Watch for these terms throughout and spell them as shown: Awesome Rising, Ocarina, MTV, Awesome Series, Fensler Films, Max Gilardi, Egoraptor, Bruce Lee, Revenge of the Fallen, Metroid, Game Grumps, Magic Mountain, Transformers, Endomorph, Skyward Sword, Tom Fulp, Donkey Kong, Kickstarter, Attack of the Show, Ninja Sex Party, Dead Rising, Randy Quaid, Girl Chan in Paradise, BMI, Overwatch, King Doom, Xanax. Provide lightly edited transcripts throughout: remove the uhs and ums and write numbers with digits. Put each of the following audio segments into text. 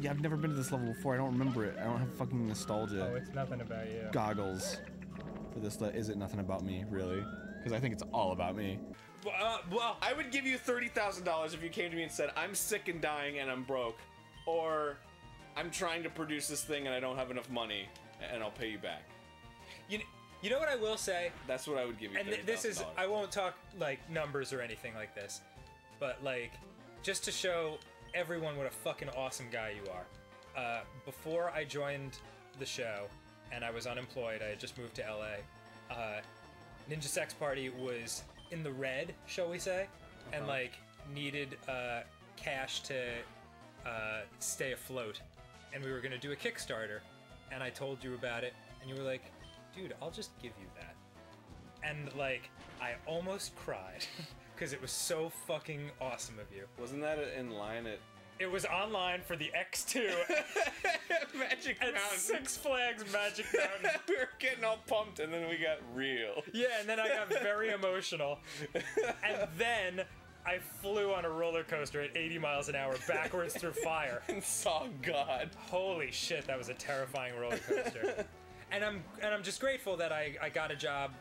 Yeah, I've never been to this level before. I don't remember it. I don't have fucking nostalgia. Oh, it's nothing about you. Goggles for this. Is it nothing about me, really? Because I think it's all about me. Well, I would give you $30,000 if you came to me and said, I'm sick and dying and I'm broke. Or, I'm trying to produce this thing and I don't have enough money and I'll pay you back. You know what I will say? That's what I would give you. And this is, I won't talk like numbers or anything like this, but like, just to show everyone what a fucking awesome guy you are. Before I joined the show and I was unemployed, I had just moved to LA, Ninja Sex Party was in the red, shall we say, and like needed cash to stay afloat. And we were gonna do a Kickstarter, and I told you about it, and you were like, dude, I'll just give you that. And like, I almost cried because it was so fucking awesome of you. Wasn't that in line at... It was online for the X2 Magic Mountain. At Six Flags Magic Mountain. We were getting all pumped and then we got real. Yeah, and then I got very emotional. And then I flew on a roller coaster at 80 miles an hour backwards through fire. And saw God. Holy shit, that was a terrifying roller coaster. And I'm just grateful that I got a job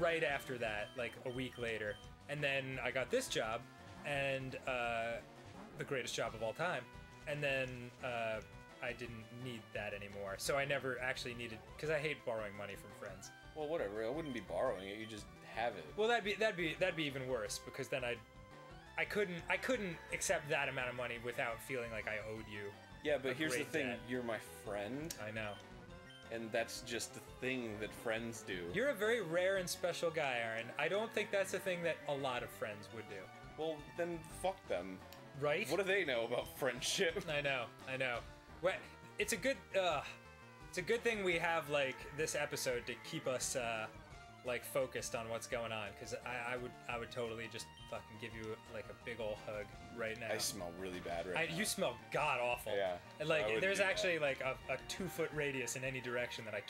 right after that, like a week later. And then I got this job, and the greatest job of all time. And then I didn't need that anymore. So I never actually needed, because I hate borrowing money from friends. Well, whatever. I wouldn't be borrowing it. You just have it. Well, that'd be even worse, because then I couldn't accept that amount of money without feeling like I owed you. Yeah, but here's the thing. Debt. You're my friend. I know. And that's just the thing that friends do. You're a very rare and special guy, Arin. I don't think that's a thing that a lot of friends would do. Well, then fuck them. Right? What do they know about friendship? I know, I know. Well, it's a good thing we have like this episode to keep us like focused on what's going on, because I would totally just fucking give you like a big ol' hug right now. I smell really bad right now. You smell god awful. Yeah. And like there's actually like a 2-foot radius in any direction that I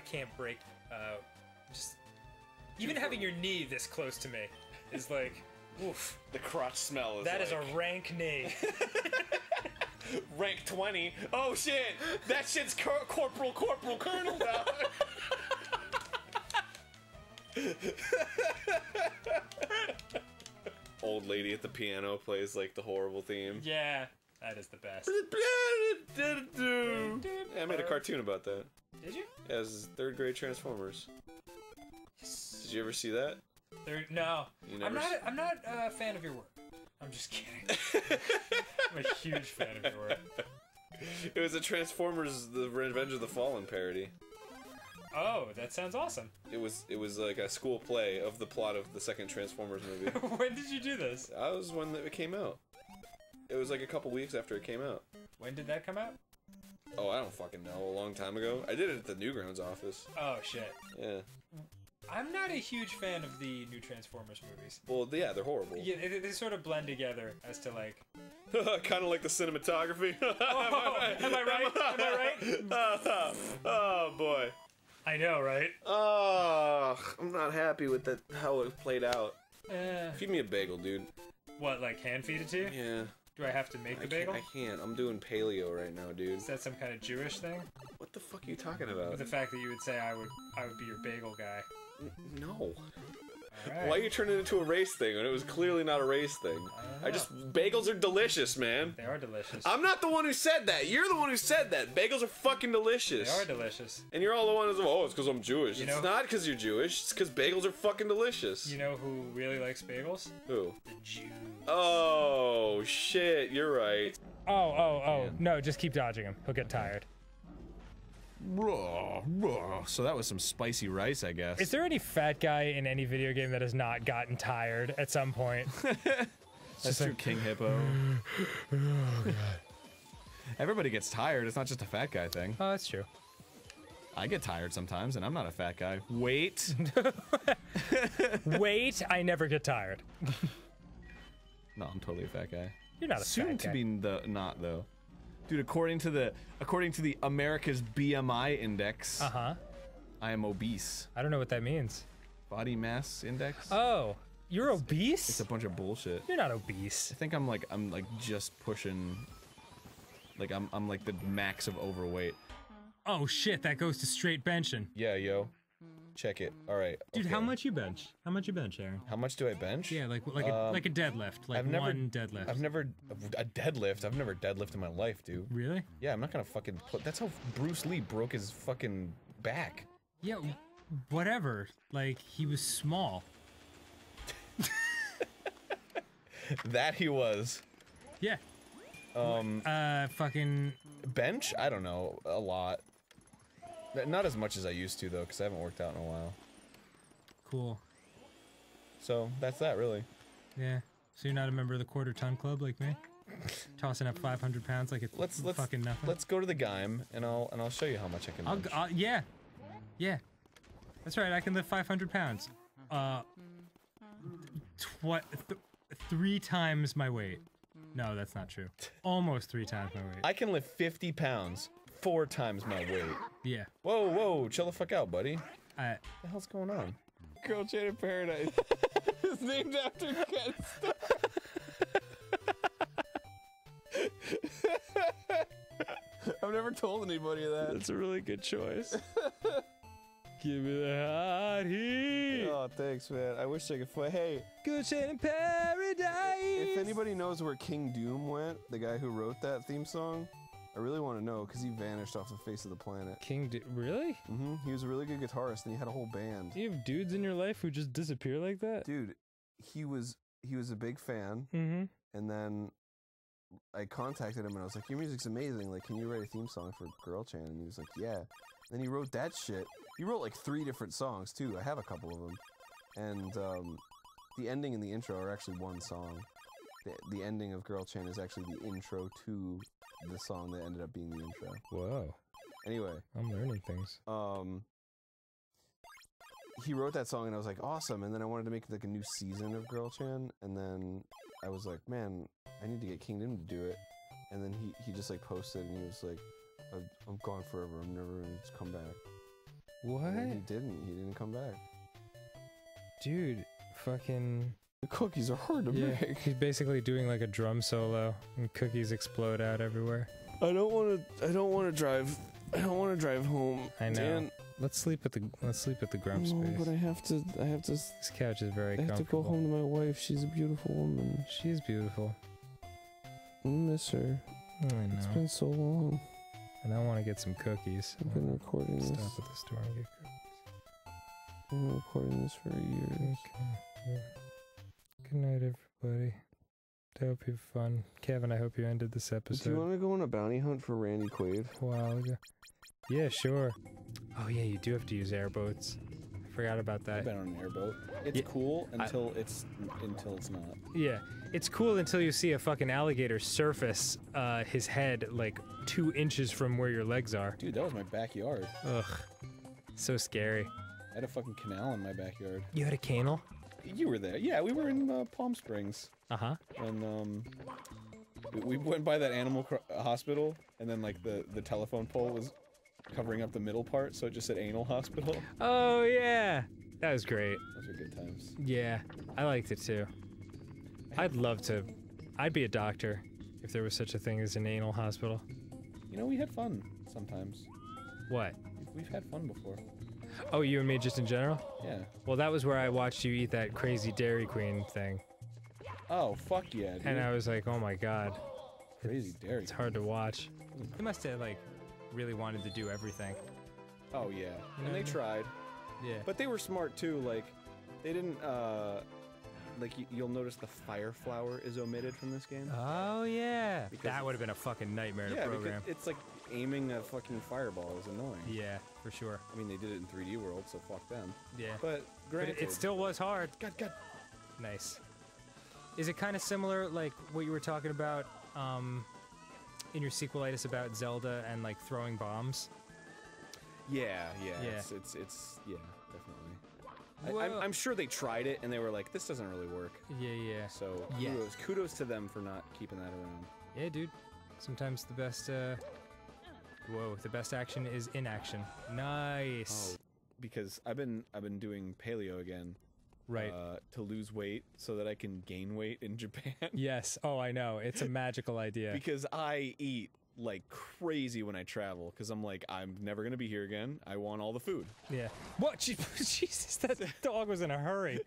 can't break. Just even having your knee this close to me is like. Oof. The crotch smell is That is a rank knee. Rank 20? Oh shit! That shit's Corporal Colonel now! Old lady at the piano plays like the horrible theme. Yeah, that is the best. Yeah, I made a cartoon about that. Did you? Yeah, it was 3rd grade Transformers. Yes. Did you ever see that? No, I'm not a fan of your work. I'm just kidding. I'm a huge fan of your work. It was a Transformers: The Revenge of the Fallen parody. Oh, that sounds awesome. It was like a school play of the plot of the 2nd Transformers movie. When did you do this? I was when it came out. It was like a couple weeks after it came out. When did that come out? Oh, I don't fucking know. A long time ago. I did it at the Newgrounds office. Oh shit. Yeah. I'm not a huge fan of the new Transformers movies. Well, yeah, they're horrible. Yeah, they sort of blend together as to, like... kind of like the cinematography. Oh, am I right? Oh, boy. I know, right? Oh, I'm not happy with how it played out. Feed me a bagel, dude. What, like hand feed it to you? Yeah. Do I have to make the bagel? I can't. I'm doing paleo right now, dude. Is that some kind of Jewish thing? What the fuck are you talking about? The fact that you would say I would be your bagel guy. No. Right. Why are you turning it into a race thing when it was clearly not a race thing? Bagels are delicious, man. They are delicious. I'm not the one who said that. You're the one who said that. Bagels are fucking delicious. They are delicious. And you're all the one who's, oh, it's because I'm Jewish. It's not because you're Jewish. It's because bagels are fucking delicious. You know who really likes bagels? Who? The Jews. Oh, shit. You're right. Oh. Man. No, just keep dodging him. He'll get tired. So that was some spicy rice, I guess. Is there any fat guy in any video game that has not gotten tired at some point? That's true, like, King Hippo. Oh, God. Everybody gets tired, it's not just a fat guy thing. Oh, that's true. I get tired sometimes, and I'm not a fat guy. Wait. Wait, I never get tired. No, I'm totally a fat guy. You're not a fat guy. Soon to be not, though. Dude, according to the America's BMI index, I am obese. I don't know what that means. Body mass index. Oh, you're obese? It's a bunch of bullshit. You're not obese. I think I'm like just pushing Like, I'm like the max of overweight. Oh shit, that goes to straight benching. Yeah, yo. Check it. All right. Dude, okay. How much you bench? How much you bench, Arin? How much do I bench? Yeah, like a deadlift. Like one deadlift. I've never a deadlift. I've never deadlifted in my life, dude. Really? Yeah, I'm not gonna fucking put. That's how Bruce Lee broke his fucking back. Yeah, whatever. Like he was small. That he was. Yeah. Fucking bench? I don't know. A lot. Not as much as I used to, though, because I haven't worked out in a while. Cool. So, that's that, really. Yeah. So you're not a member of the quarter-ton club like me? Tossing up 500 pounds like it's fucking nothing? Let's go to the Gaim, and I'll show you how much I can bench. Yeah. Yeah. That's right, I can lift 500 pounds. Three times my weight. No, that's not true. Almost three times my weight. I can lift 50 pounds. 4 times my weight. Yeah. Whoa, whoa, chill the fuck out, buddy. What the hell's going on? Girl Chan in Paradise. It's named after Cat Star. I've never told anybody that. That's a really good choice. Give me the hot heat. Oh, thanks, man. I wish I could play. Hey. Girl Chan in Paradise. If anybody knows where King Doom went, the guy who wrote that theme song, I really want to know, because he vanished off the face of the planet. King Doom? Really? Mm-hmm. He was a really good guitarist, and he had a whole band. You have dudes in your life who just disappear like that? Dude, he was a big fan, and then I contacted him, and I was like, your music's amazing, like, can you write a theme song for Girl Chan? And he was like, yeah. Then he wrote that shit. He wrote, like, 3 different songs, too. I have a couple of them. And, the ending and the intro are actually one song. The ending of Girl Chan is actually the intro to the song that ended up being the intro. Whoa. Anyway. I'm learning things. He wrote that song and I was like, awesome, and then I wanted to make like a new season of Girl Chan, and then I was like, man, I need to get King Doom to do it. And then he just like posted and he was like, I'm gone forever, I'm never gonna come back. What? And he didn't come back. Dude, fucking... The cookies are hard to make. He's basically doing like a drum solo, and cookies explode out everywhere. I don't want to drive home. I know. Dan. Let's sleep at the Grump space. No, but I have to. This couch is very comfortable. I have to go home to my wife. She's a beautiful woman. She's beautiful. I miss her. I know. It's been so long. And I want to get some cookies. I've been recording this. Stop at the store and get cookies. I've been recording this for years. Okay. Yeah. Good night, everybody. I hope you've fun. Kevin, I hope you ended this episode. Do you want to go on a bounty hunt for Randy Quaid? A while ago. Yeah, sure. Oh yeah, you do have to use airboats. I forgot about that. I've been on an airboat. It's cool until it's not. Yeah, it's cool until you see a fucking alligator surface his head like 2 inches from where your legs are. Dude, that was my backyard. Ugh, so scary. I had a fucking canal in my backyard. You had a canal? You were there. Yeah, we were in Palm Springs. Uh-huh. And, we went by that animal hospital, and then, like, the telephone pole was covering up the middle part, so it just said Anal Hospital. Oh, yeah! That was great. Those were good times. Yeah, I liked it, too. I'd love to... I'd be a doctor, if there was such a thing as an anal hospital. You know, we had fun, sometimes. What? We've had fun before. Oh, you and me just in general? Yeah. Well, that was where I watched you eat that crazy Dairy Queen thing. Oh, fuck yeah, dude. And I was like, oh my god. Crazy Dairy Queen. It's hard to watch. They must have, like, really wanted to do everything. Oh, yeah. You know and they tried. Yeah. But they were smart, too, like, they didn't, like, you'll notice the fire flower is omitted from this game. Oh, yeah. Because that would have been a fucking nightmare to program. Yeah, it's like aiming a fucking fireball is annoying. Yeah, for sure. I mean, they did it in 3D World, so fuck them. Yeah. But, granted... But it still was hard. God. Nice. Is it kind of similar, like, what you were talking about, in your Sequelitis about Zelda and, like, throwing bombs? Yeah. It's yeah, definitely. I'm sure they tried it and they were like, this doesn't really work. Yeah. So kudos to them for not keeping that around. Yeah, dude. Sometimes the best the best action is inaction. Nice. Oh, because I've been doing paleo again. Right. To lose weight so that I can gain weight in Japan. Yes. Oh, I know. It's a magical idea. Because I eat like crazy when I travel because I'm like, I'm never gonna be here again. I want all the food. Yeah. What? Jesus, that dog was in a hurry.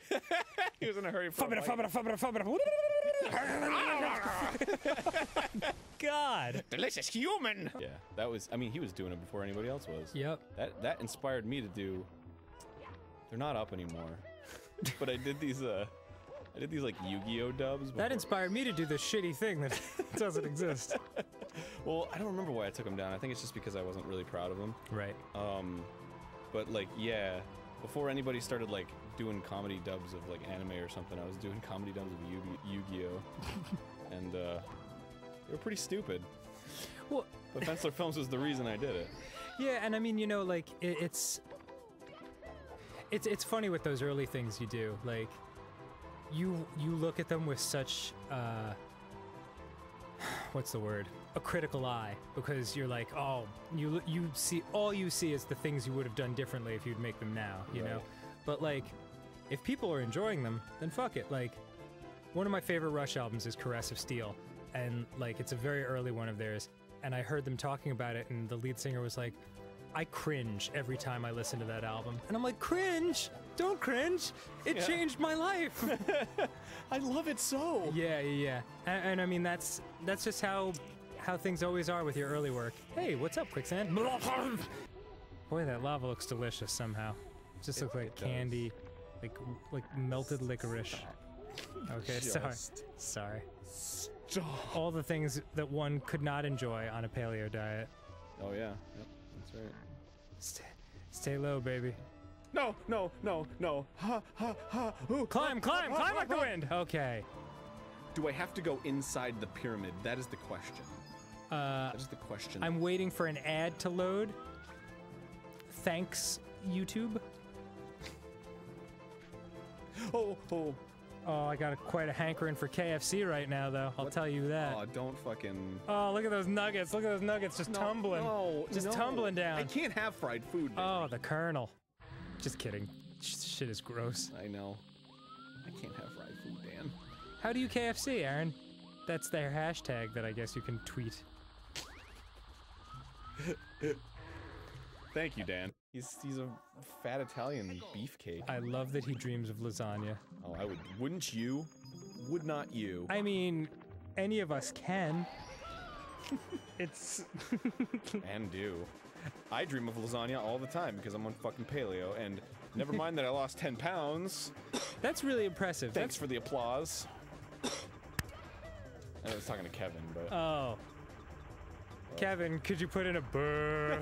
He was in a hurry for a God. Delicious human. Yeah, that was, I mean, he was doing it before anybody else was. Yep. That inspired me to do, they're not up anymore, but I did these like Yu-Gi-Oh dubs. Before. That inspired me to do this shitty thing that doesn't exist. Well, I don't remember why I took them down. I think it's just because I wasn't really proud of them. Right. But like, yeah, before anybody started like doing comedy dubs of like anime or something, I was doing comedy dubs of Yu-Gi-Oh, and they were pretty stupid. Well, but Fensler Films was the reason I did it. Yeah, and I mean, you know, like it's funny with those early things you do, like. You look at them with such, what's the word? A critical eye, because you're like, oh, you see, all you see is the things you would have done differently if you'd make them now, you know? But like, if people are enjoying them, then fuck it. Like, one of my favorite Rush albums is Caress of Steel, and like, it's a very early one of theirs, and I heard them talking about it, and the lead singer was like, I cringe every time I listen to that album. And I'm like, cringe? Don't cringe. It changed my life. I love it so. Yeah, yeah. And I mean, that's just how things always are with your early work. Hey, what's up, Quicksand? Boy, that lava looks delicious somehow. It just looks like candy, like melted licorice. Okay, sorry. Stop. All the things that one could not enjoy on a paleo diet. Oh, yeah. Yep. That's right. Stay low, baby. No, no, no, no. Ha, ha, ha. Ooh, climb like the wind. Okay. Do I have to go inside the pyramid? That is the question. That is the question. I'm waiting for an ad to load. Thanks, YouTube. Oh, I got quite a hankering for KFC right now, though. I'll tell you that. Oh, don't fucking... Oh, look at those nuggets. Look at those nuggets just tumbling. Just tumbling down. I can't have fried food. Baby. Oh, the Colonel. Just kidding. Shit is gross. I know. I can't have fried food, Dan. How do you KFC, Aaron? That's their hashtag that I guess you can tweet. Thank you, Dan. He's a fat Italian beefcake. I love that he dreams of lasagna. Oh, I would. Wouldn't you? Would not you? I mean, any of us can. It's... and do. I dream of lasagna all the time because I'm on fucking paleo, and never mind that I lost 10 pounds. That's really impressive. Thanks for the applause. I was talking to Kevin, but... Oh. Kevin, could you put in a burr?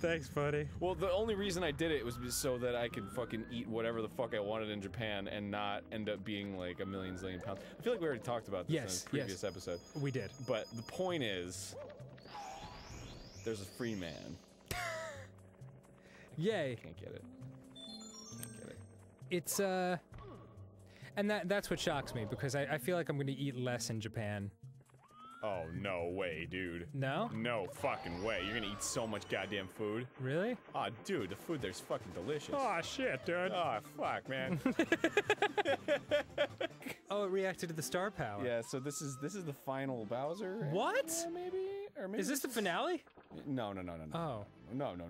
Thanks, buddy. Well, the only reason I did it was so that I could fucking eat whatever the fuck I wanted in Japan and not end up being like a million zillion pounds. I feel like we already talked about this in a previous episode. We did. But the point is, there's a free man. Yay. I can't get it. Can't get it. It's, and that's what shocks me, because I feel like I'm gonna eat less in Japan. Oh, no way, dude. No? No fucking way. You're gonna eat so much goddamn food. Really? Aw, dude, the food there's fucking delicious. Aw, shit, dude. Aw, fuck, man. Oh, it reacted to the star power. Yeah, so this is the final Bowser. What? Yeah, maybe? Or maybe... Is this the finale? No, no, no, no, no. Oh. No, no, no, no,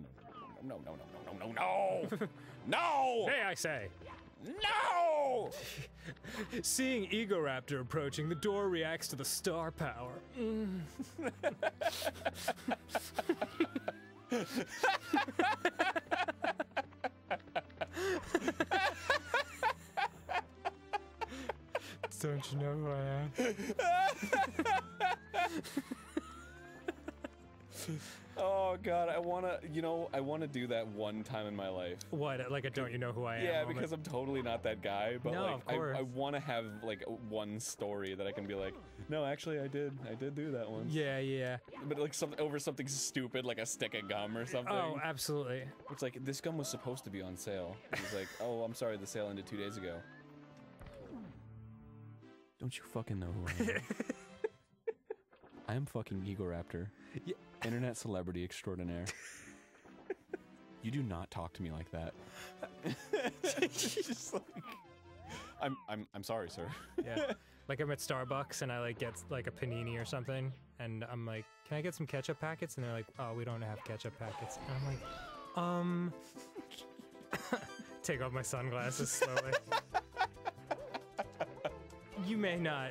no, no, no, no, no, no! No! Hey, I say. No! Seeing Egoraptor approaching, the door reacts to the star power. Mm. Don't you know who I am? Oh god, I wanna do that one time in my life. What, like a don't you know who I am? Yeah, because I'm totally not that guy, but no, like, I wanna have like one story that I can be like, no, actually I did do that one. Yeah, yeah. But like over something stupid, like a stick of gum or something. Oh, absolutely. It's like, this gum was supposed to be on sale. It's like, oh, I'm sorry, the sale ended 2 days ago. Don't you fucking know who I am? I am fucking Egoraptor, internet celebrity extraordinaire. You do not talk to me like that. Just like, I'm sorry, sir. Yeah, like I'm at Starbucks and I like get like a panini or something, And I'm like, can I get some ketchup packets? And they're like, oh, we don't have ketchup packets. And I'm like, take off my sunglasses slowly. You may not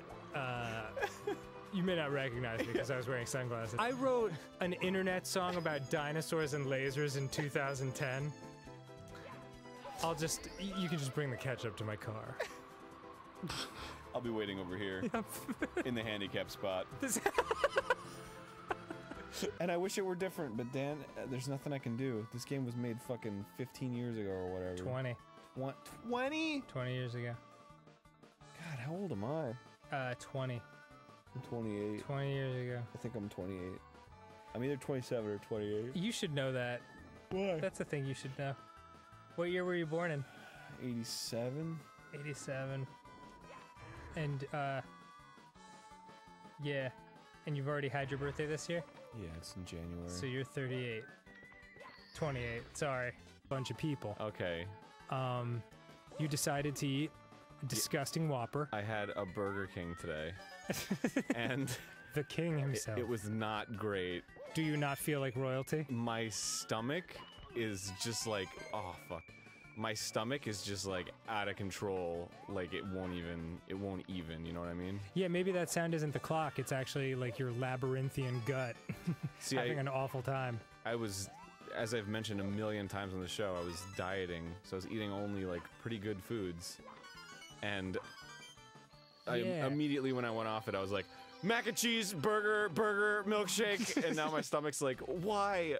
recognize me because I was wearing sunglasses. I wrote an internet song about dinosaurs and lasers in 2010. You can just bring the ketchup to my car. I'll be waiting over here in the handicap spot. And I wish it were different, but Dan, there's nothing I can do. This game was made fucking 15 years ago or whatever. 20. What? 20? 20 years ago. God, how old am I? 20. I'm 28. 20 years ago. I think I'm 28. I'm either 27 or 28. You should know that. Why? That's the thing you should know. What year were you born in? 87. 87. And, yeah. And you've already had your birthday this year? Yeah, it's in January. So you're 38. 28, sorry. Bunch of people. Okay. You decided to eat a disgusting Whopper. I had a Burger King today. And... the king himself. It was not great. Do you not feel like royalty? My stomach is just like, oh, fuck. My stomach is just like out of control, like it won't even, you know what I mean? Yeah, maybe that sound isn't the clock, it's actually like your labyrinthian gut. See, having an awful time. I was, as I've mentioned a million times on the show, I was dieting, so I was eating only like pretty good foods. And yeah. Immediately when I went off it, I was like, mac and cheese, burger, milkshake, and now my stomach's like, why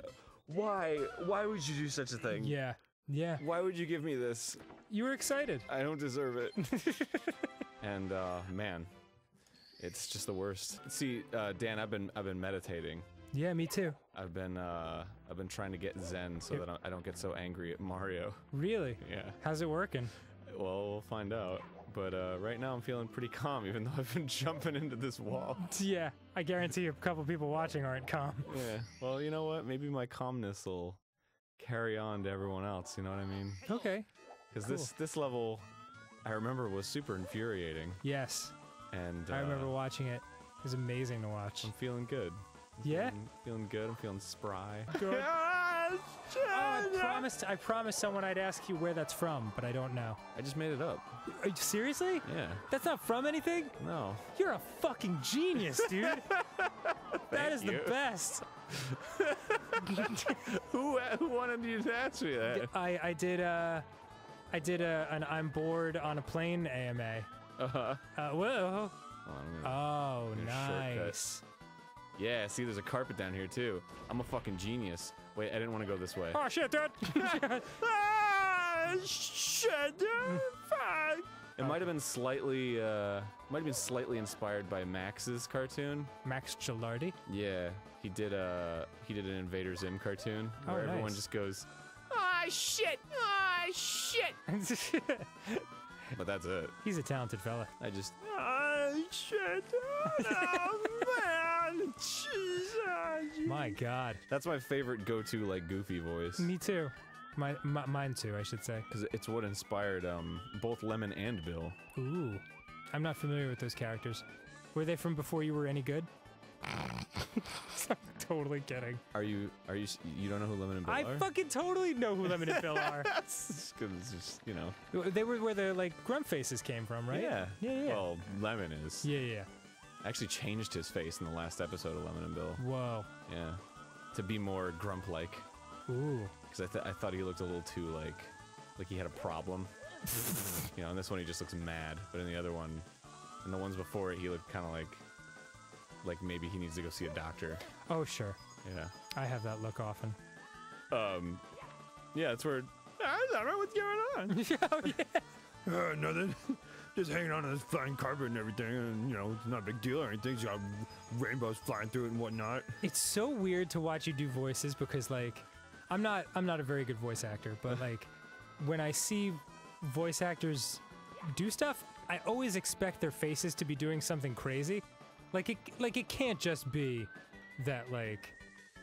would you do such a thing? Yeah. Yeah. Why would you give me this? You were excited. I don't deserve it. And, man, it's just the worst. See, Dan, I've been meditating. Yeah, me too. I've been trying to get Zen so that I don't get so angry at Mario. Really? Yeah. How's it working? Well, we'll find out. But, right now I'm feeling pretty calm, even though I've been jumping into this wall. Yeah. I guarantee a couple people watching aren't calm. Yeah. Well, you know what? Maybe my calmness will... carry on to everyone else, you know what I mean? Okay. Because cool. This level, I remember, was super infuriating. Yes. And I remember watching it. It was amazing to watch. I'm feeling good. Yeah? Feeling good, I'm feeling spry. Good. I promised someone I'd ask you where that's from, but I don't know. I just made it up. Are you, seriously? Yeah. That's not from anything? No. You're a fucking genius, dude! That is the best! Who wanted you to ask me that? I did an I'm bored on a plane AMA. Whoa. Oh, nice. Yeah, see, there's a carpet down here too. I'm a fucking genius. Wait, I didn't want to go this way. Oh shit, dude! Fuck! It might have been slightly, inspired by Max's cartoon. Max Gilardi? Yeah, he did an Invader Zim cartoon where everyone just goes, "Ah shit, ah shit." But that's it. He's a talented fella. I just, ah shit, oh man, Jesus. My God. That's my favorite go-to like Goofy voice. Me too. Mine too, I should say. Because it's what inspired both Lemon and Bill. Ooh. I'm not familiar with those characters. Were they from before you were any good? I'm totally kidding. You don't know who Lemon and Bill are? I fucking totally know who Lemon and Bill are. That's just, you know. They were where the, like, grump faces came from, right? Yeah. Yeah, yeah. Well, Lemon is. Yeah, yeah. Actually changed his face in the last episode of Lemon and Bill. Whoa. Yeah. To be more grump-like. Ooh. Because I thought he looked a little too, like he had a problem. You know, in this one he just looks mad, but in the other one, and the ones before it, he looked kind of like maybe he needs to go see a doctor. Oh, sure. Yeah. I have that look often. Yeah, that's where, I don't know what's going on. Oh, yeah. Nothing. Just hanging on to this flying carpet and everything, and, you know, it's not a big deal or anything, so you got rainbows flying through it and whatnot. It's so weird to watch you do voices because, like, I'm not a very good voice actor, but like, when I see voice actors do stuff, I always expect their faces to be doing something crazy. Like it can't just be that, like,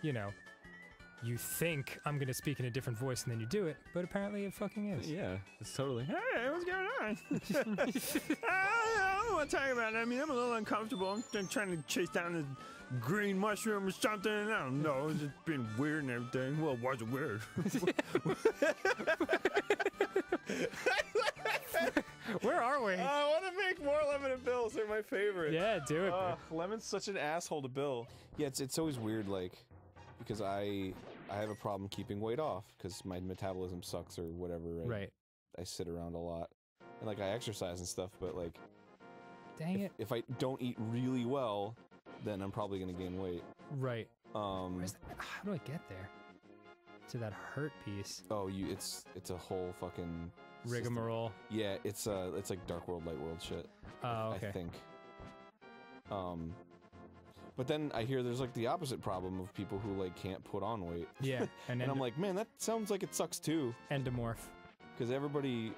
you know, you think I'm gonna speak in a different voice and then you do it, but apparently it fucking is. Yeah, it's totally, hey, what's going on? I don't know what I'm talking about. I mean, I'm a little uncomfortable. I'm trying to chase down the green mushroom or something. I don't know. It's just been weird and everything. Well, it wasn't weird. Where are we? I want to make more lemon and Bill's. They're my favorite. Yeah, do it. Lemon's such an asshole to Bill. Yeah, it's always weird, like, because I have a problem keeping weight off because my metabolism sucks or whatever. Right. I sit around a lot, and like I exercise and stuff, but like, dang it! If I don't eat really well, then I'm probably gonna gain weight. Right. How do I get there? To that hurt piece. Oh, it's a whole fucking rigmarole. Yeah, it's like Dark World, Light World shit. Oh, okay. I think. But then I hear there's like the opposite problem of people who like can't put on weight. Yeah, and I'm like, man, that sounds like it sucks too. Endomorph. Because everybody,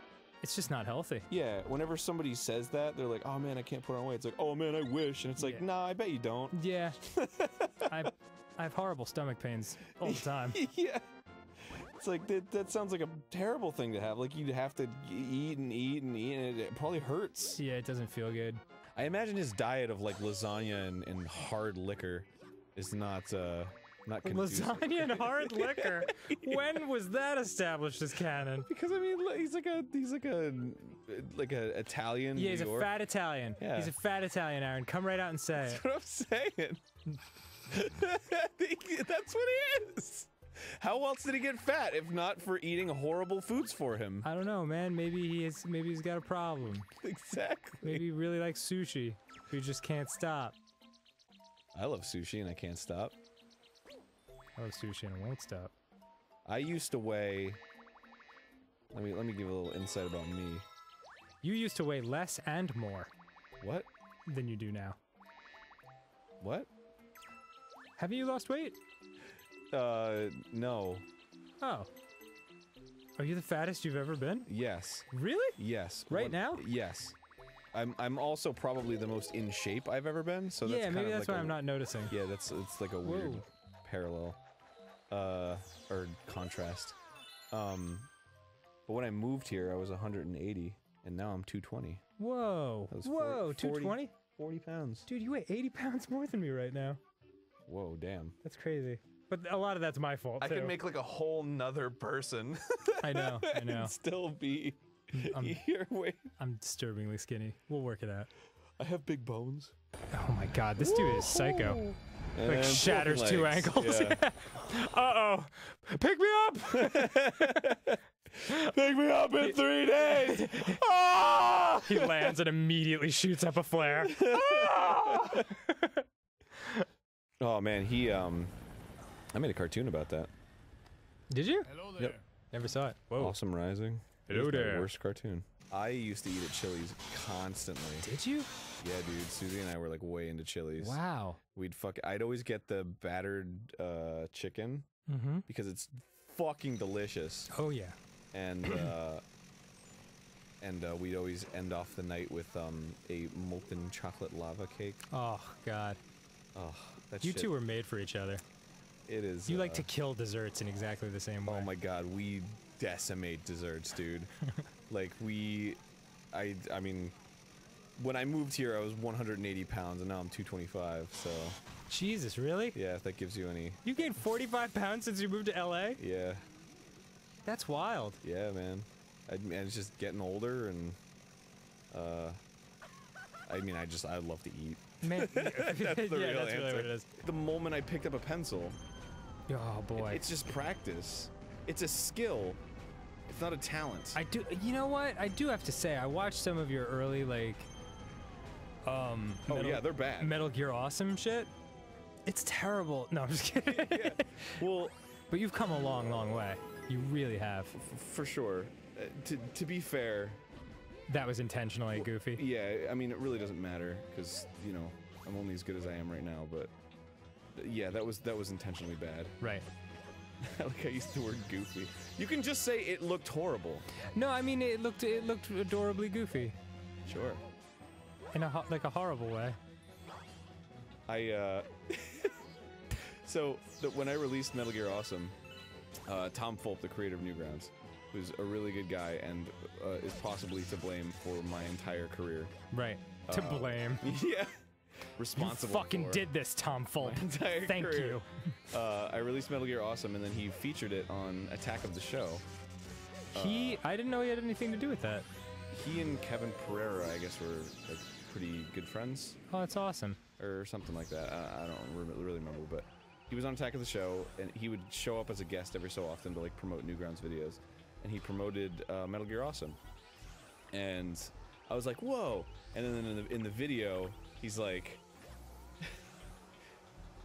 it's just not healthy. Yeah, whenever somebody says that, they're like, "Oh man, I can't put on weight." It's like, "Oh man, I wish," and it's like, yeah. "Nah, I bet you don't." Yeah, I have horrible stomach pains all the time. Yeah. It's like, that sounds like a terrible thing to have. Like, you'd have to eat and eat and eat, and it probably hurts. Yeah, it doesn't feel good. I imagine his diet of, like, lasagna and hard liquor is not, not confusing. Lasagna and hard liquor? Yeah. When was that established as canon? Because, I mean, he's like a Italian. Yeah, he's a fat Italian. Yeah. He's a fat Italian, Aaron. Come right out and say it. That's what I'm saying. That's what he is. How else did he get fat if not for eating horrible foods for him? I don't know, man. Maybe he's got a problem. Exactly. Maybe he really likes sushi. He just can't stop. I love sushi and I can't stop. I love sushi and I won't stop. I used to weigh... Let me give a little insight about me. You used to weigh less and more. What? Than you do now. What? Haven't you lost weight? No. Oh. Are you the fattest you've ever been? Yes. Really? Yes. Right now? Yes. I'm also probably the most in shape I've ever been, so that's maybe that's why I'm not noticing. Yeah, it's like a weird parallel. Or contrast. But when I moved here, I was 180, and now I'm 220. Whoa. Whoa, 220? 40 pounds. Dude, you weigh 80 pounds more than me right now. Whoa, damn. That's crazy. But a lot of that's my fault, too. I could make, like, a whole nother person. I know. And still be your weight. I'm disturbingly skinny. We'll work it out. I have big bones. Oh my god, this dude is psycho. And like, shatters two ankles. Yeah. Uh-oh. Pick me up! Pick me up in 3 days! Ah! He lands and immediately shoots up a flare. Ah! Oh, man, he, I made a cartoon about that. Did you? Hello there. Yep. Never saw it. Whoa. Awesome Rising. Hello there. My worst cartoon. I used to eat at Chili's constantly. Did you? Yeah, dude. Susie and I were like way into Chili's. Wow. I'd always get the battered chicken because it's fucking delicious. Oh yeah. And we'd always end off the night with a molten chocolate lava cake. Oh god. Oh, that shit. You two were made for each other. It is. You like to kill desserts in exactly the same way. Oh my god, we decimate desserts, dude. Like I mean, when I moved here, I was 180 pounds, and now I'm 225. So. Jesus, really? Yeah, if that gives you any. You gained 45 pounds since you moved to LA? Yeah. That's wild. Yeah, man. I was just getting older, and I mean, I love to eat. Man, that's really what it is. The moment I picked up a pencil. Oh boy. It's just practice. It's a skill. It's not a talent. You know what? I do have to say, I watched some of your early, like, they're bad. Metal Gear Awesome shit. It's terrible. No, I'm just kidding. Yeah. Well, but you've come a long, long way. You really have. For sure. To be fair, that was intentionally goofy. Yeah, I mean, it really doesn't matter because, you know, I'm only as good as I am right now, but yeah, that was intentionally bad. Right. Like, I used the word goofy. You can just say it looked horrible. No, I mean, it looked adorably goofy. Sure. In a like a horrible way. When I released Metal Gear Awesome, Tom Fulp, the creator of Newgrounds, who's a really good guy and is possibly to blame for my entire career. Right. To blame. Yeah. responsible for. You fucking did this, Tom Fulp. Thank you. I released Metal Gear Awesome, and then he featured it on Attack of the Show. I didn't know he had anything to do with that. He and Kevin Pereira, I guess, were like, pretty good friends. Oh, that's awesome. Or something like that. I don't really remember, but he was on Attack of the Show, and he would show up as a guest every so often to like promote Newgrounds videos, and he promoted Metal Gear Awesome. And I was like, whoa! And then in the video, he's like,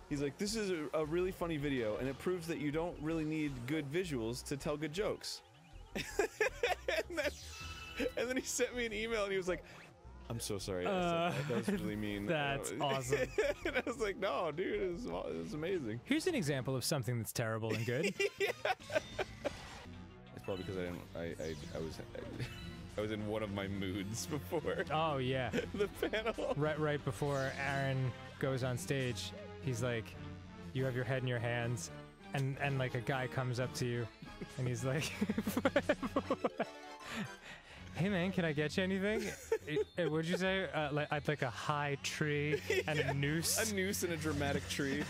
he's like, this is a really funny video, and it proves that you don't really need good visuals to tell good jokes. And then he sent me an email, and he was like, I'm so sorry, that was really mean. That's awesome. And I was like, no, dude, it was amazing. Here's an example of something that's terrible and good. Yeah. It's probably because I was in one of my moods before. Oh, yeah. The panel. Right before Arin goes on stage, he's like, you have your head in your hands, and like a guy comes up to you, and he's like, hey man, can I get you anything? What'd you say? I'd like a high tree and a noose. A noose and a dramatic tree.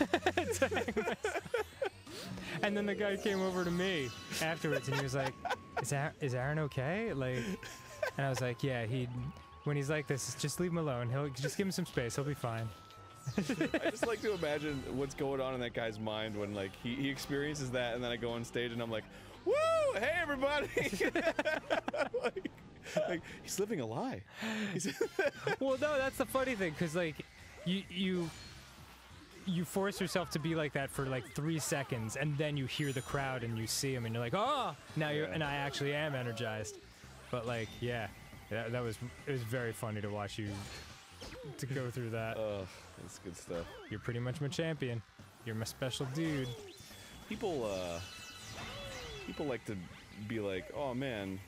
And then the guy came over to me afterwards, and he was like, is Arin okay? Like, and I was like, yeah, when he's like this, just leave him alone. He'll just give him some space. He'll be fine. I just like to imagine what's going on in that guy's mind when like he experiences that, and then I go on stage and I'm like, woo! Hey everybody! like he's living a lie. Well, no, that's the funny thing, because like you force yourself to be like that for like 3 seconds, and then you hear the crowd and you see him, and you're like, oh, now you're, and I actually am energized. But like, yeah, it was very funny to watch you to go through that. Oh, that's good stuff. You're pretty much my champion. You're my special dude. People like to be like, oh man,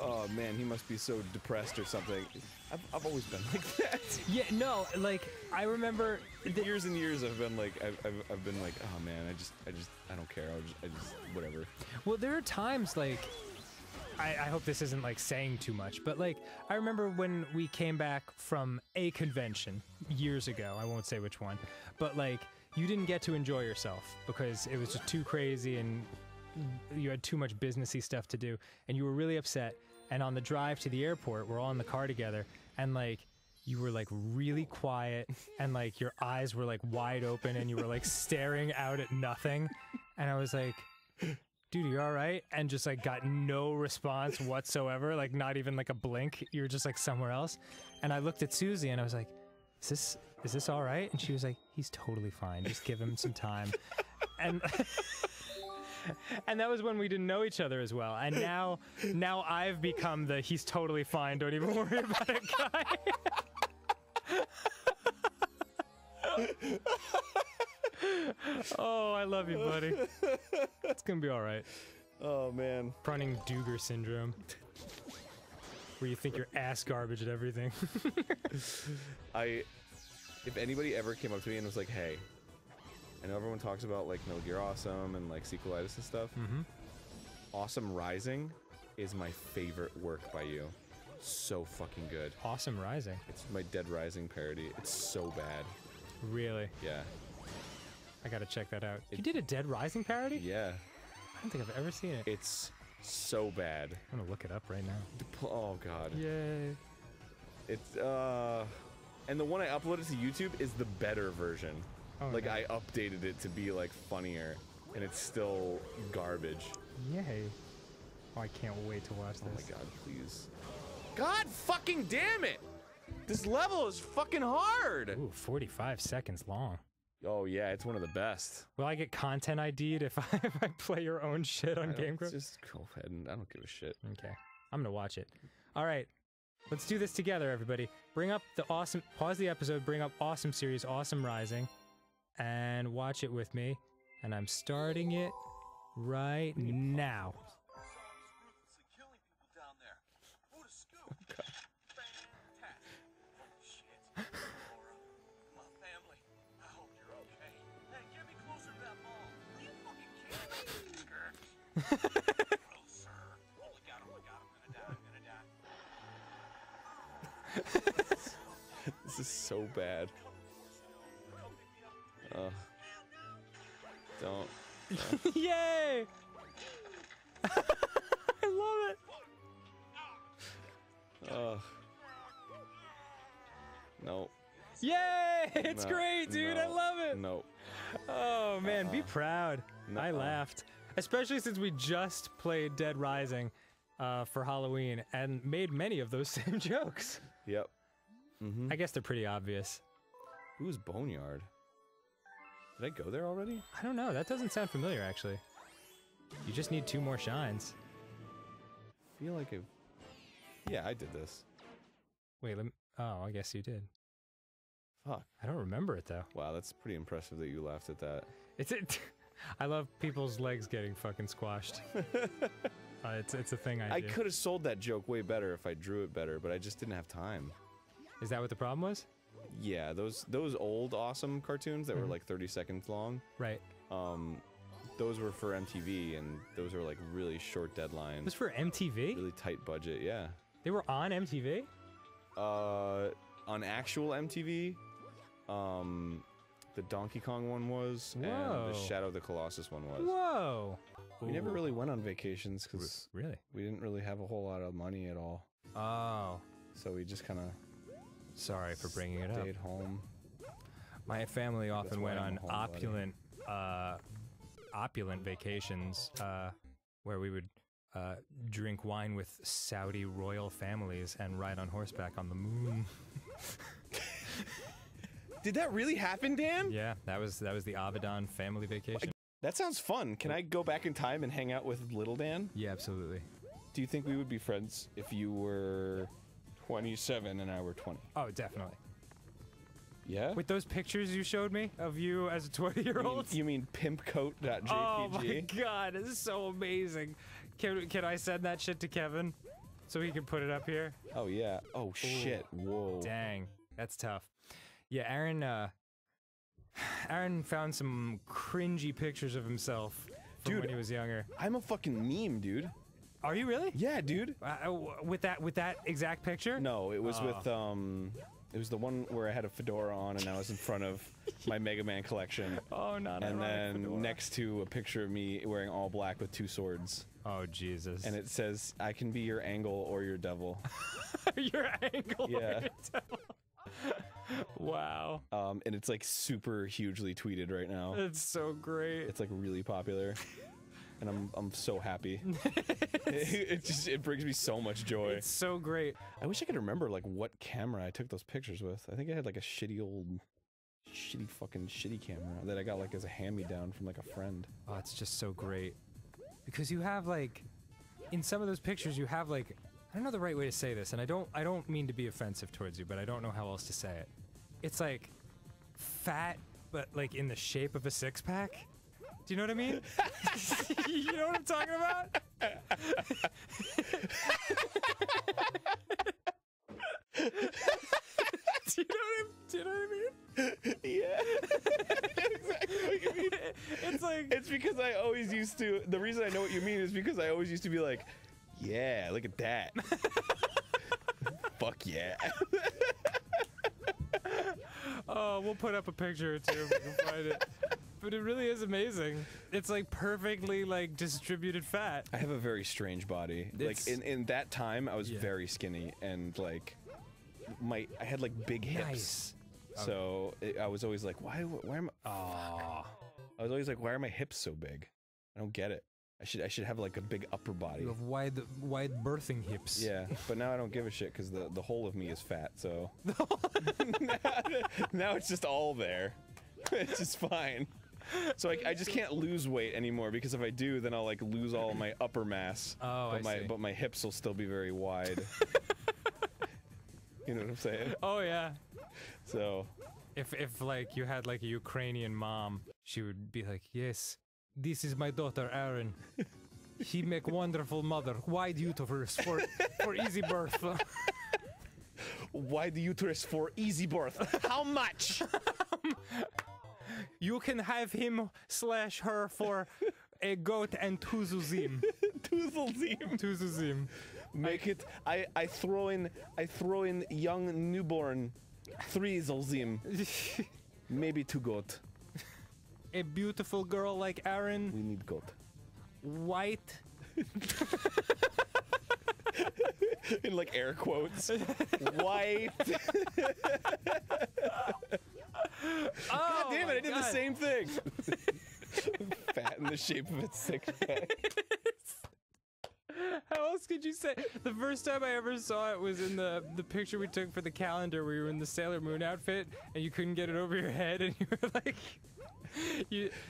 oh man, he must be so depressed or something. I've always been like that. Yeah, no, like, I remember years and years I've been like, I've been like, oh man, I don't care, I just whatever. Well, there are times like, I hope this isn't like saying too much, but like, I remember when we came back from a convention years ago, I won't say which one, but like, you didn't get to enjoy yourself because it was just too crazy and you had too much businessy stuff to do, and you were really upset. And on the drive to the airport, we're all in the car together, and like you were like really quiet, and like your eyes were like wide open, and you were like staring out at nothing. And I was like, dude, you all right? And just like got no response whatsoever, like not even like a blink. You were just like somewhere else. And I looked at Susie and I was like, is this all right? And she was like, he's totally fine, just give him some time. And that was when we didn't know each other as well. And now I've become the he's totally fine, don't even worry about it guy. Oh, I love you, buddy. It's gonna be all right. Oh man. Pruning Duger syndrome. Where you think you're ass garbage at everything. If anybody ever came up to me and was like, hey, I know everyone talks about like Metal Gear Awesome and like Sequelitis and stuff. Mm-hmm. Awesome Rising is my favorite work by you. So fucking good. Awesome Rising? It's my Dead Rising parody. It's so bad. Really? Yeah. I gotta check that out. You did a Dead Rising parody? Yeah. I don't think I've ever seen it. It's so bad. I'm gonna look it up right now. Oh god. Yay. It's and the one I uploaded to YouTube is the better version. Oh, like nice. I updated it to be like funnier, and it's still garbage. Yay. Oh, I can't wait to watch this. Oh my god, please. God fucking damn it! This level is fucking hard! Ooh, 45 seconds long. Oh yeah, it's one of the best. Will I get content ID'd if I play your own shit on Game Grumps? Just go ahead, and I don't give a shit. Okay, I'm gonna watch it. All right, let's do this together, everybody. Bring up the awesome. Pause the episode. Bring up Awesome Series, Awesome Rising, and watch it with me. And I'm starting it right now. Okay. so bad. Don't. Yay! I love it. No. Yay! It's great, dude. I love it. No. Oh man, be proud. I laughed, especially since we just played Dead Rising for Halloween and made many of those same jokes. Yep. Mm-hmm. I guess they're pretty obvious. Who's Boneyard? Did I go there already? I don't know. That doesn't sound familiar, actually. You just need 2 more shines. I feel like it. Yeah, I did this. Wait, let me. Oh, I guess you did. Fuck. I don't remember it though. Wow, that's pretty impressive that you laughed at that. I love people's legs getting fucking squashed. It's a thing I do. I could have sold that joke way better if I drew it better, but I just didn't have time. Is that what the problem was? Yeah, those old awesome cartoons that were like 30 seconds long. Right. Those were for MTV, and those were like really short deadlines. It was for MTV? Really tight budget, yeah. They were on MTV? On actual MTV, the Donkey Kong one was, and the Shadow of the Colossus one was. Whoa! We never really went on vacations, because we didn't really have a whole lot of money at all. Oh. So we just kind of... Sorry for bringing it up. Stayed home. My family often went on opulent, opulent vacations, where we would drink wine with Saudi royal families and ride on horseback on the moon. Did that really happen, Dan? Yeah, that was the Abaddon family vacation. That sounds fun. Can I go back in time and hang out with little Dan? Yeah, absolutely. Do you think we would be friends if you were 27 and I were 20? Oh, definitely. Yeah? With those pictures you showed me of you as a 20-year-old? You mean pimpcoat.jpg? Oh my god, this is so amazing. Can I send that shit to Kevin? So he can put it up here? Oh yeah. Oh shit, whoa. Dang, that's tough. Yeah, Arin found some cringy pictures of himself from when he was younger. I'm a fucking meme, dude. Are you really? Yeah, dude. With that exact picture? No, it was with, it was the one where I had a fedora on and I was in front of my Mega Man collection. Oh, not an ironic fedora. And then next to a picture of me wearing all black with 2 swords. Oh, Jesus. And it says, I can be your angle or your devil. Your angle or your devil. Wow. And it's like super hugely tweeted right now. It's so great. It's like really popular. And I'm so happy. it brings me so much joy. It's so great. I wish I could remember like what camera I took those pictures with. I think I had like a shitty old, fucking shitty camera that I got like as a hand-me-down from like a friend. Oh, it's just so great. Because you have like, in some of those pictures you have like, I don't know the right way to say this, and I don't mean to be offensive towards you, but I don't know how else to say it. It's like, fat, but like in the shape of a 6-pack. Do you know what I mean? You know what I'm talking about? Do you know what I mean? Yeah. Exactly what you mean. It's like... It's because I always used to... The reason I know what you mean is because I always used to be like, yeah, look at that. Fuck yeah. Oh, we'll put up a picture or two if we can find it. But it really is amazing. It's like perfectly like distributed fat. I have a very strange body. Like in that time, I was very skinny and like I had like big hips. Nice. So I was always like, why am I was always like, why are my hips so big? I don't get it. I should have like a big upper body. You have wide birthing hips. Yeah, but now I don't give a shit because the whole of me is fat. So now it's just all there. It's just fine. So I just can't lose weight anymore because if I do, then I'll like lose all my upper mass. Oh, but my hips will still be very wide. You know what I'm saying? Oh yeah. So, if like you had like a Ukrainian mom, she would be like, yes, this is my daughter Arin. She make wonderful mother, wide uterus for easy birth. Wide uterus for easy birth. How much? You can have him slash her for a goat and tuzuzim. Tuzuzim. Tuzuzim. Make it. I throw in young newborn Three Zolzim. Maybe two goat. A beautiful girl like Arin. We need goat. White. In like air quotes. White. God damn it, I did the same thing. Fat in the shape of its six pack. How else could you say? The first time I ever saw it was in the picture we took for the calendar where you were in the Sailor Moon outfit and you couldn't get it over your head and you were like...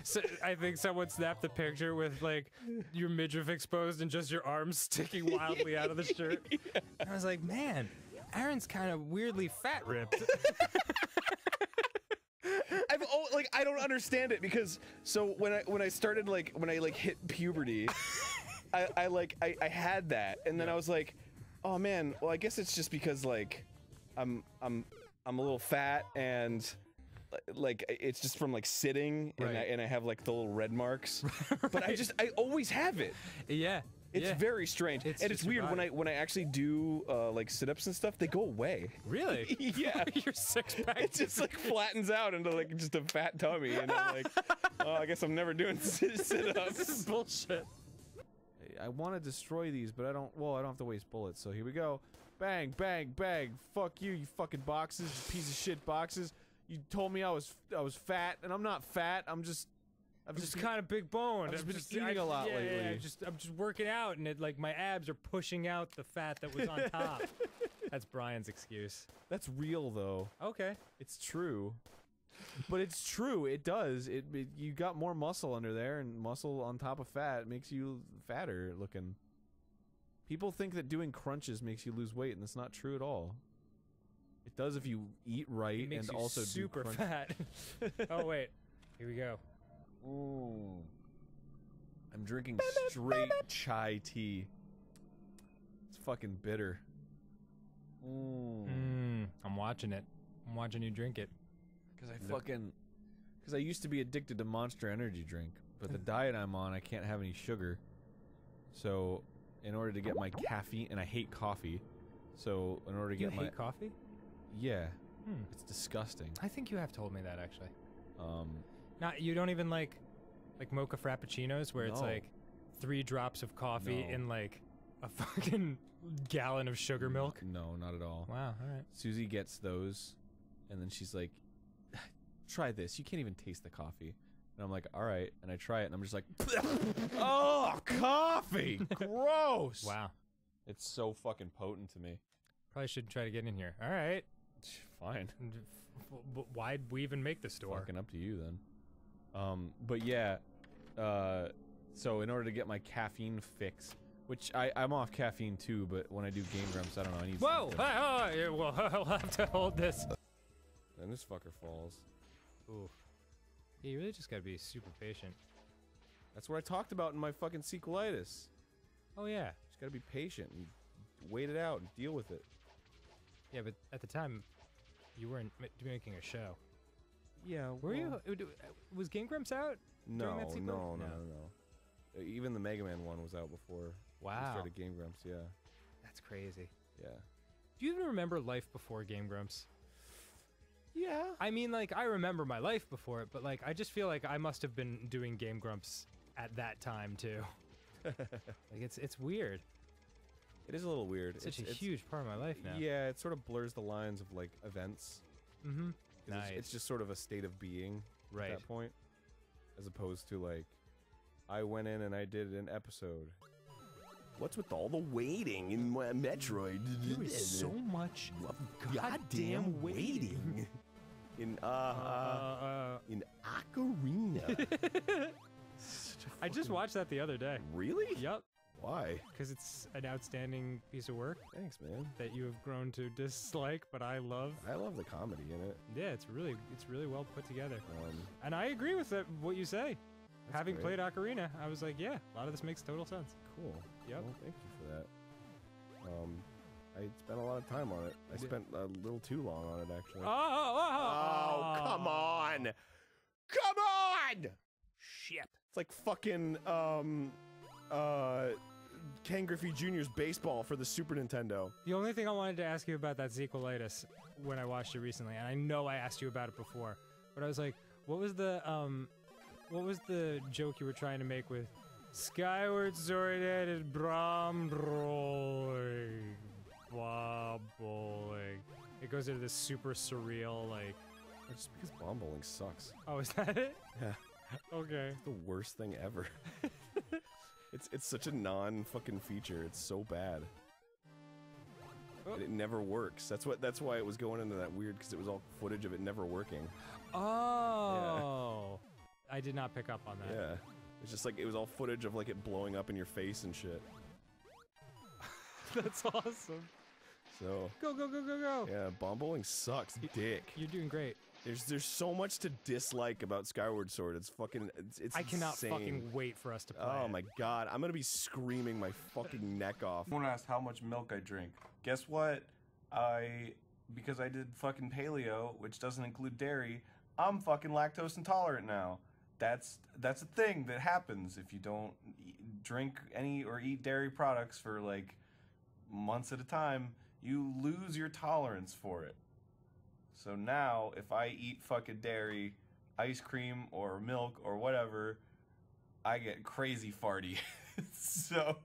So I think someone snapped the picture with like your midriff exposed and just your arms sticking wildly out of the shirt. Yeah. And I was like, man, Arin's kind of weirdly fat ripped. Like I don't understand it because so when I started like hit puberty, I had that and then I was like, oh man, well I guess it's just because like I'm a little fat and. Like it's just from like sitting and, right. I have like the little red marks, right. But I always have it. Yeah, it's very strange and it's weird when I actually do like sit-ups and stuff, they go away. Really? Yeah. Your six-pack. It just like flattens out into like just a fat tummy, and I'm like, oh, I guess I'm never doing sit-ups. This is bullshit. I want to destroy these, but I don't. Well, I don't have to waste bullets, so here we go. Bang, bang, bang. Fuck you, you fucking boxes, you piece of shit boxes. You told me I was fat, and I'm not fat. I'm just kind of big boned. I've been eating a lot lately. Yeah, I'm just working out, and it like my abs are pushing out the fat that was on top. That's Brian's excuse. That's real though. Okay, it's true. But it's true. It does. It you got more muscle under there, and muscle on top of fat makes you fatter looking. People think that doing crunches makes you lose weight, and that's not true at all. It does if you eat right and makes you also super fat. Oh wait, here we go. Ooh, I'm drinking straight chai tea. It's fucking bitter. Ooh, I'm watching it. I'm watching you drink it. Cause I fucking, cause I used to be addicted to Monster Energy drink, but the diet I'm on, I can't have any sugar. So, in order to get my caffeine, and I hate coffee. So, in order to get my coffee. Yeah, it's disgusting. I think you have told me that actually. Not you don't even like mocha frappuccinos where it's like 3 drops of coffee in like a fucking gallon of sugar milk. No, not at all. Wow, all right. Susie gets those, and then she's like, "Try this. You can't even taste the coffee." And I'm like, "All right," and I try it, and I'm just like, "Oh, coffee! Gross!" Wow, it's so fucking potent to me. Probably should try to get in here. All right. Fine. Why'd we even make this door? Fucking up to you then. But yeah, so in order to get my caffeine fix, which I'm off caffeine too, but when I do Game Grumps, I don't know, I need something. Whoa! Well, I'll have to hold this. Then this fucker falls. Ooh. Yeah, you really just gotta be super patient. That's what I talked about in my fucking Sequelitis. Oh yeah. Just gotta be patient and wait it out and deal with it. Yeah, but at the time, you weren't making a show. Yeah, well, were you? Was Game Grumps out? No, that no. Even the Mega Man one was out before. Wow. We started Game Grumps, yeah. That's crazy. Yeah. Do you even remember life before Game Grumps? Yeah. I mean, like, I remember my life before it, but like, I just feel like I must have been doing Game Grumps at that time too. Like, it's weird. It is a little weird. It's such a huge part of my life now. Yeah, it sort of blurs the lines of, like, events. Mm-hmm. Nice. It's just sort of a state of being at that point. As opposed to, like, I went in and I did an episode. What's with all the waiting in Metroid? There is so much goddamn waiting. In Ocarina. I just watched that the other day. Really? Yep. Why? Because it's an outstanding piece of work. Thanks, man. That you have grown to dislike, but I love. I love the comedy in it. Yeah, it's really well put together. And I agree with what you say. Having played Ocarina, I was like, yeah, a lot of this makes total sense. Cool. Yep. Well, thank you for that. I spent a lot of time on it. I spent a little too long on it, actually. Oh, come on! Come on! Shit. It's like fucking, Ken Griffey Jr.'s baseball for the Super Nintendo. The only thing I wanted to ask you about that Sequelitis when I watched it recently, and I know I asked you about it before, but I was like, what was the joke you were trying to make with Skyward Sword and Brom Rolling Bobbling? It goes into this super surreal, like... Just because bomb bowling sucks. Oh, is that it? Yeah. Okay. It's the worst thing ever. It's such a non-fucking feature. It's so bad. Oh. And it never works. That's why it was going into that weird, because it was all footage of it never working. Oh. Yeah. I did not pick up on that. Yeah. It's just like, it was all footage of like it blowing up in your face and shit. That's awesome. So. Go, go, go, go, go! Yeah, bomb bowling sucks, dick. You're doing great. There's so much to dislike about Skyward Sword. It's fucking it's insane. I cannot fucking wait for us to play. Oh my god, I'm gonna be screaming my fucking neck off. Someone asked how much milk I drink. Guess what? Because I did fucking paleo, which doesn't include dairy, I'm fucking lactose intolerant now. That's a thing that happens if you don't drink any or eat dairy products for like months at a time. You lose your tolerance for it. So now, if I eat fucking dairy, ice cream, or milk, or whatever, I get crazy farty. So,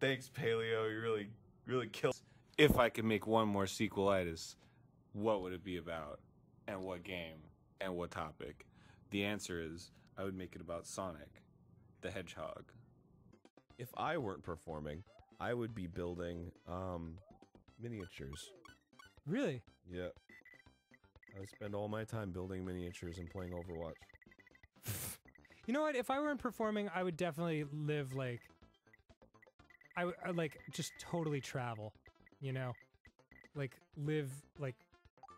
thanks, Paleo, you really killed. If I could make one more Sequelitis, what would it be about? And what game? And what topic? The answer is, I would make it about Sonic the Hedgehog. If I weren't performing, I would be building, miniatures. Really? Yeah. I would spend all my time building miniatures and playing Overwatch. You know what? If I weren't performing, I would definitely live, like... I would, like, just totally travel, you know? Like, live, like,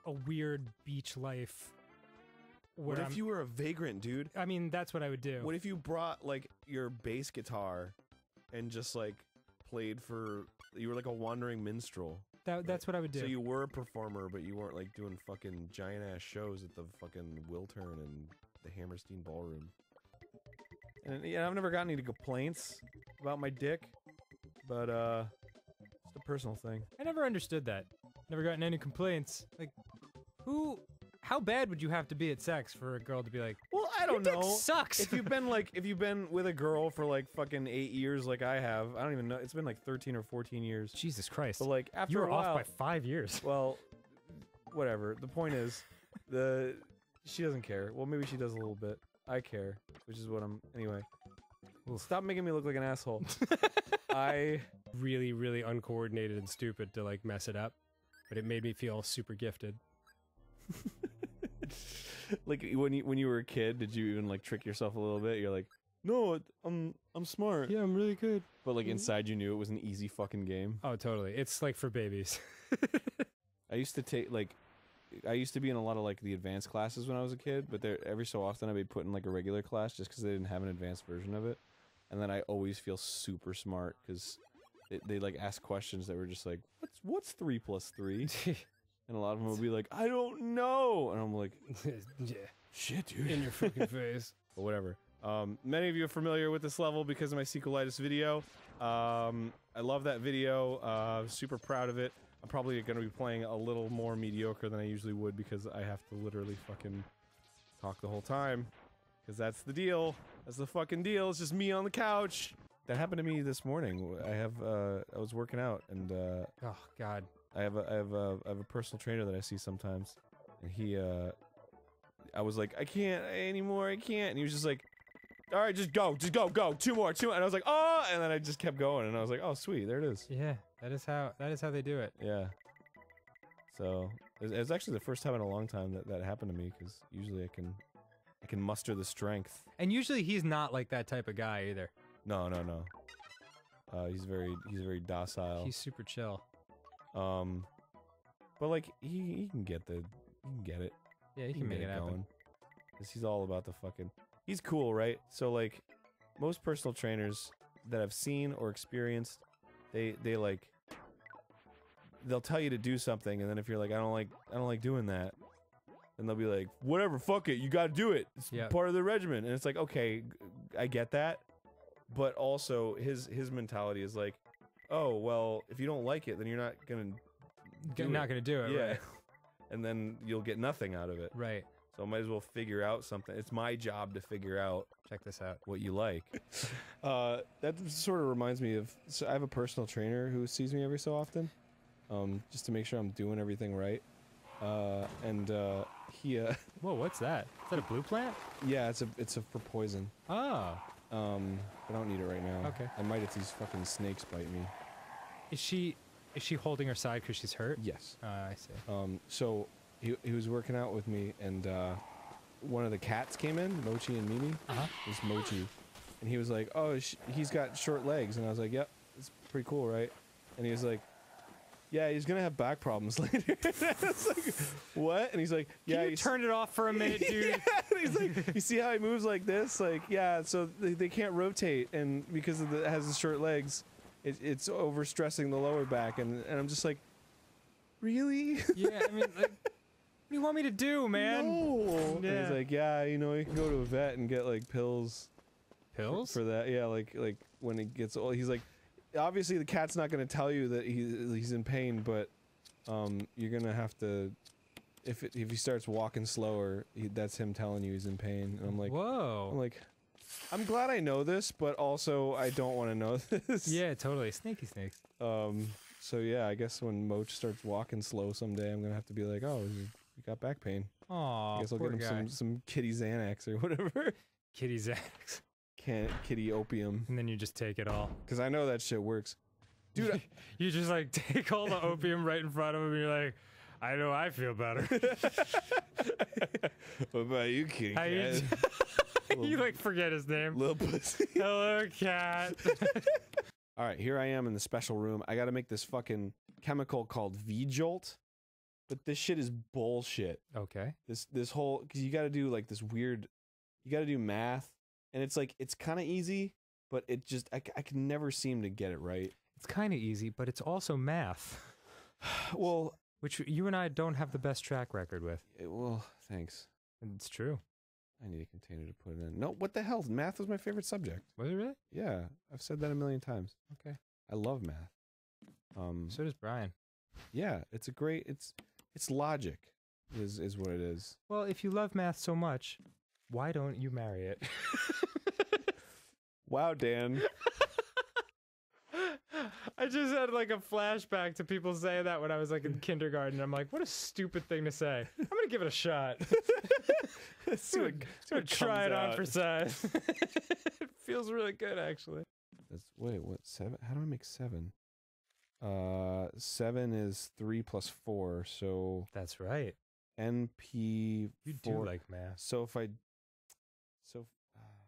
a weird beach life. What if you were a vagrant, dude? I mean, that's what I would do. What if you brought, like, your bass guitar and just, like... played for, you were like a wandering minstrel. That's what I would do. So you were a performer, but you weren't like doing fucking giant ass shows at the fucking Wiltern and the Hammerstein ballroom. And yeah, I've never gotten any complaints about my dick, but it's a personal thing. I never understood that. Never gotten any complaints. Like, who? How bad would you have to be at sex for a girl to be like, well, I don't know. Your dick sucks. If you've been like, if you've been with a girl for like fucking 8 years, like I have, I don't even know. It's been like 13 or 14 years. Jesus Christ. But like after you were a while, off by 5 years. Well, whatever. The point is, she doesn't care. Well, maybe she does a little bit. I care, which is what I'm. Anyway, oof. Stop making me look like an asshole. I really, really uncoordinated and stupid to like mess it up, but it made me feel super gifted. Like when you were a kid, did you even like trick yourself a little bit? You're like, no, I'm smart. Yeah, I'm really good. But like inside, you knew it was an easy fucking game. Oh, totally. It's like for babies. I used to be in a lot of like the advanced classes when I was a kid, but every so often I'd be put in like a regular class just because they didn't have an advanced version of it, and then I always feel super smart because they like ask questions that were just like, what's 3 plus 3? And a lot of them would be like, I don't know! And I'm like, yeah. Shit, dude. In your fucking face. But whatever. Many of you are familiar with this level because of my Sequelitis video. I love that video, super proud of it. I'm probably gonna be playing a little more mediocre than I usually would because I have to literally fucking talk the whole time. Because that's the deal. That's the fucking deal, it's just me on the couch! That happened to me this morning. I was working out and, oh, god. I have a personal trainer that I see sometimes, and he, I was like, I can't anymore, I can't, and he was just like, alright, just go, go, two more, and I was like, oh, and then I just kept going, and I was like, oh, sweet, there it is. Yeah, that is how they do it. Yeah. So, it was actually the first time in a long time that happened to me, because usually I can muster the strength. And usually he's not like that type of guy, either. No, no, no. He's very docile. He's super chill. But like he can get it. Yeah, he can make it happen. Cause he's all about the fucking. He's cool, right? So like, most personal trainers that I've seen or experienced, they'll tell you to do something, and then if you're like, I don't like doing that, then they'll be like, whatever, fuck it, you gotta do it. It's part of the regimen, and it's like, okay, I get that, but also his mentality is like, oh, well, if you don't like it, then you're not gonna not gonna do it. Yeah. Right. And then you'll get nothing out of it. Right. So I might as well figure out something. It's my job to figure out. Check this out. What you like. That sort of reminds me of. So I have a personal trainer who sees me every so often, just to make sure I'm doing everything right. He. Whoa! What's that? Is that a blue plant? Yeah, it's for poison. Oh. I don't need it right now. Okay. I might if these fucking snakes bite me. Is she holding her side because she's hurt? Yes. I see. So. He was working out with me, and one of the cats came in, Mochi and Mimi. Uh-huh. It was Mochi. And he was like, oh, he's got short legs. And I was like, yep, it's pretty cool, right? And he was like, yeah, he's gonna have back problems later. I was like, what? And he's like, yeah. Can you turn it off for a minute, dude? Yeah. And he's like, you see how he moves like this? Like, yeah, so they can't rotate, and because of it has the short legs, it's overstressing the lower back. And I'm just like, really? Yeah, I mean, like... What do you want me to do, man? No. Yeah. He's like, yeah, you know, you can go to a vet and get like pills. Pills? For that, yeah, like when it gets old, he's like, obviously the cat's not gonna tell you that he's in pain, but you're gonna have to, if he starts walking slower, that's him telling you he's in pain. And I'm like, whoa. I'm glad I know this, but also I don't want to know this. Yeah, totally. Snaky snakes. So yeah, I guess when Moch starts walking slow someday, I'm gonna have to be like, oh. You got back pain. Aww, I guess I'll get him some kitty Xanax or whatever. Kitty Xanax. Can't kitty opium. And then you just take it all. Cause I know that shit works. Dude, you just like take all the opium right in front of him and you're like, I know I feel better. What about you, kitty cat? You like forget his name. Little pussy. Hello, cat. Alright, here I am in the special room. I gotta make this fucking chemical called V-Jolt. But this shit is bullshit. Okay. This whole, cause you gotta do like this weird, you gotta do math, and it's like, it's kinda easy, but it just, I can never seem to get it right. It's kinda easy, but it's also math. Well. Which you and I don't have the best track record with. Well, thanks. It's true. I need a container to put it in. No, what the hell? Math was my favorite subject. Was it really? Yeah, I've said that a million times. Okay. I love math. So does Brian. Yeah, it's a great, it's logic, is what it is. Well, if you love math so much, why don't you marry it? Wow, Dan. I just had like a flashback to people saying that when I was like in kindergarten. I'm like, what a stupid thing to say. I'm gonna give it a shot. I'm gonna try it out. On for size. It feels really good, actually. Wait, what, 7? How do I make 7? 7 is 3 plus 4, so... That's right. NP... You do like math. So if I... So